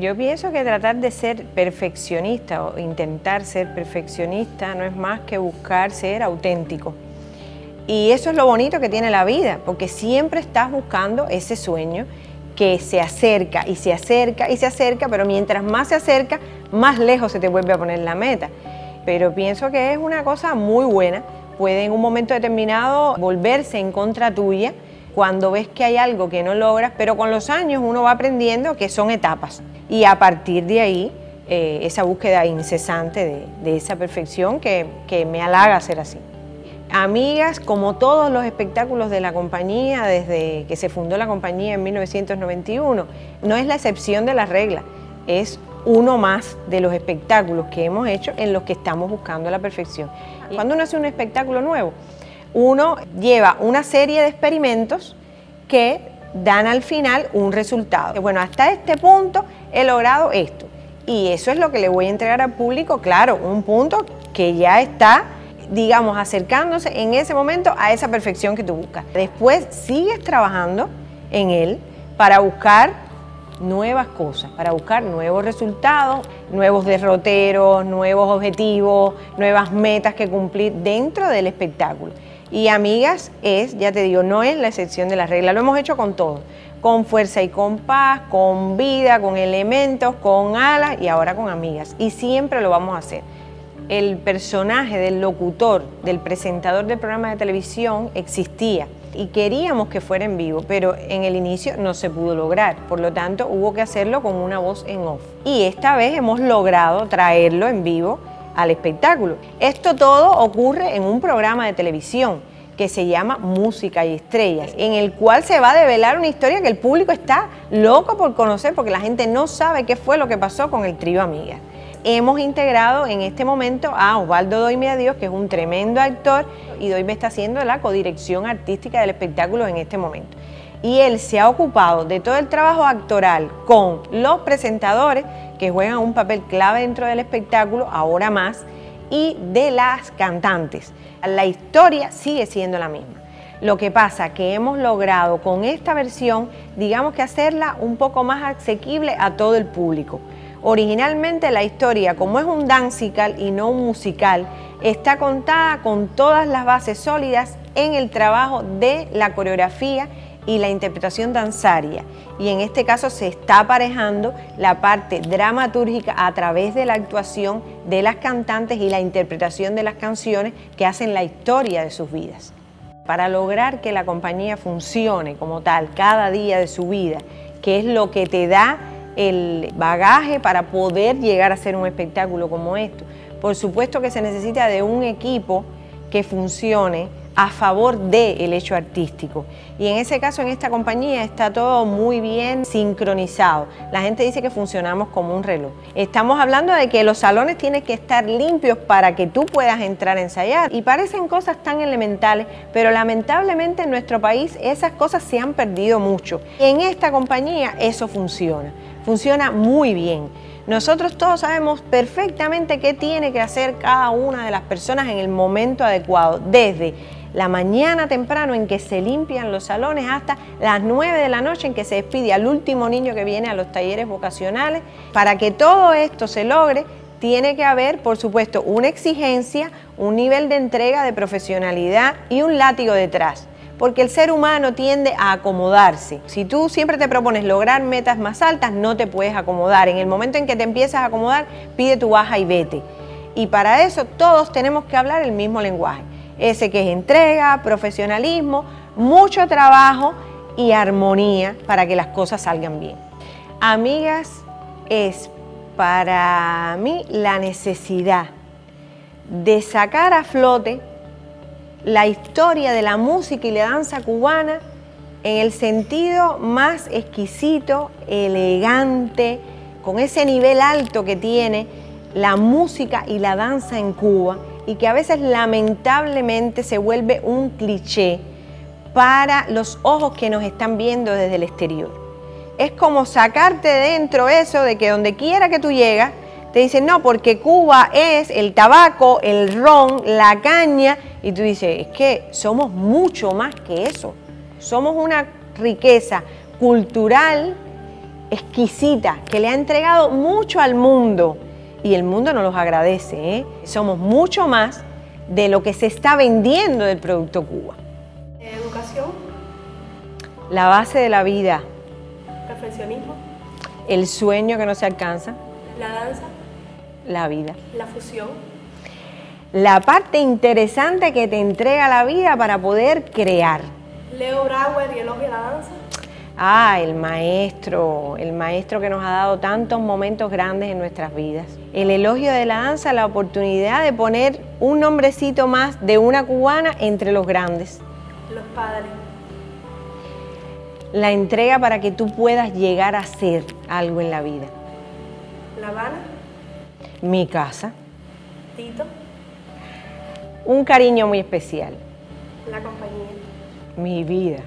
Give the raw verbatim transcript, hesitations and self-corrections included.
yo pienso que tratar de ser perfeccionista o intentar ser perfeccionista no es más que buscar ser auténtico. Y eso es lo bonito que tiene la vida, porque siempre estás buscando ese sueño que se acerca y se acerca y se acerca, pero mientras más se acerca, más lejos se te vuelve a poner la meta. Pero pienso que es una cosa muy buena, puede en un momento determinado volverse en contra tuya cuando ves que hay algo que no logras, pero con los años uno va aprendiendo que son etapas y a partir de ahí eh, esa búsqueda incesante de, de esa perfección que, que me halaga ser así. Amigas, como todos los espectáculos de la compañía, desde que se fundó la compañía en mil novecientos noventa y uno, no es la excepción de la regla, es uno más de los espectáculos que hemos hecho en los que estamos buscando la perfección. Cuando uno hace un espectáculo nuevo, uno lleva una serie de experimentos que dan al final un resultado. Bueno, hasta este punto he logrado esto y eso es lo que le voy a entregar al público, claro, un punto que ya está, digamos, acercándose en ese momento a esa perfección que tú buscas. Después sigues trabajando en él para buscar nuevas cosas, para buscar nuevos resultados, nuevos derroteros, nuevos objetivos, nuevas metas que cumplir dentro del espectáculo. Y Amigas es, ya te digo, no es la excepción de la regla, lo hemos hecho con todo, con fuerza y con paz, con vida, con elementos, con alas y ahora con Amigas. Y siempre lo vamos a hacer. El personaje del locutor, del presentador del programa de televisión existía y queríamos que fuera en vivo, pero en el inicio no se pudo lograr, por lo tanto hubo que hacerlo con una voz en off. Y esta vez hemos logrado traerlo en vivo al espectáculo. Esto todo ocurre en un programa de televisión que se llama Música y Estrellas, en el cual se va a develar una historia que el público está loco por conocer porque la gente no sabe qué fue lo que pasó con el trío Amigas. Hemos integrado en este momento a Osvaldo Doyme a Dios, que es un tremendo actor, y Doyme está haciendo la codirección artística del espectáculo en este momento. Y él se ha ocupado de todo el trabajo actoral con los presentadores, que juegan un papel clave dentro del espectáculo, ahora más, y de las cantantes. La historia sigue siendo la misma. Lo que pasa que hemos logrado con esta versión, digamos que hacerla un poco más asequible a todo el público. Originalmente la historia, como es un dancical y no un musical, está contada con todas las bases sólidas en el trabajo de la coreografía y la interpretación danzaria. Y en este caso se está aparejando la parte dramatúrgica a través de la actuación de las cantantes y la interpretación de las canciones que hacen la historia de sus vidas. Para lograr que la compañía funcione como tal cada día de su vida, que es lo que te da el bagaje para poder llegar a hacer un espectáculo como esto. Por supuesto que se necesita de un equipo que funcione a favor del hecho artístico. Y en ese caso, en esta compañía, está todo muy bien sincronizado. La gente dice que funcionamos como un reloj. Estamos hablando de que los salones tienen que estar limpios para que tú puedas entrar a ensayar. Y parecen cosas tan elementales, pero lamentablemente en nuestro país esas cosas se han perdido mucho. En esta compañía eso funciona. Funciona muy bien. Nosotros todos sabemos perfectamente qué tiene que hacer cada una de las personas en el momento adecuado, desde la mañana temprano en que se limpian los salones hasta las nueve de la noche en que se despide al último niño que viene a los talleres vocacionales. Para que todo esto se logre, tiene que haber, por supuesto, una exigencia, un nivel de entrega, de profesionalidad y un látigo detrás. Porque el ser humano tiende a acomodarse. Si tú siempre te propones lograr metas más altas, no te puedes acomodar. En el momento en que te empiezas a acomodar, pide tu baja y vete. Y para eso todos tenemos que hablar el mismo lenguaje. Ese que es entrega, profesionalismo, mucho trabajo y armonía para que las cosas salgan bien. Amigas, es para mí la necesidad de sacar a flote la historia de la música y la danza cubana en el sentido más exquisito, elegante, con ese nivel alto que tiene la música y la danza en Cuba y que a veces lamentablemente se vuelve un cliché para los ojos que nos están viendo desde el exterior. Es como sacarte dentro eso de que donde quiera que tú llegas te dicen no, porque Cuba es el tabaco, el ron, la caña. Y tú dices, es que somos mucho más que eso. Somos una riqueza cultural exquisita, que le ha entregado mucho al mundo y el mundo no los agradece, ¿eh? Somos mucho más de lo que se está vendiendo del producto Cuba. Educación. La base de la vida. Perfeccionismo. El sueño que no se alcanza. La danza. La vida. La fusión. La parte interesante que te entrega la vida para poder crear. Leo Brauer y elogia la danza. Ah, el maestro, el maestro que nos ha dado tantos momentos grandes en nuestras vidas. El elogio de la danza, la oportunidad de poner un nombrecito más de una cubana entre los grandes. Los padres. La entrega para que tú puedas llegar a ser algo en la vida. La Habana. Mi casa. Tito. Un cariño muy especial. La compañía. Mi vida.